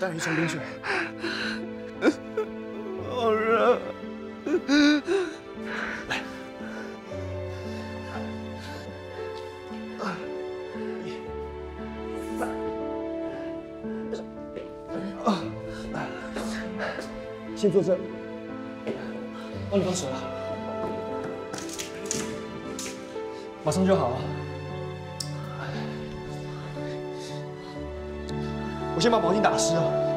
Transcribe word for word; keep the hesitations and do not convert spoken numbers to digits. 我带你送兵去。好热。来，一、三，啊，先坐这，帮你放水了，马上就好啊。 我先把毛巾打湿了。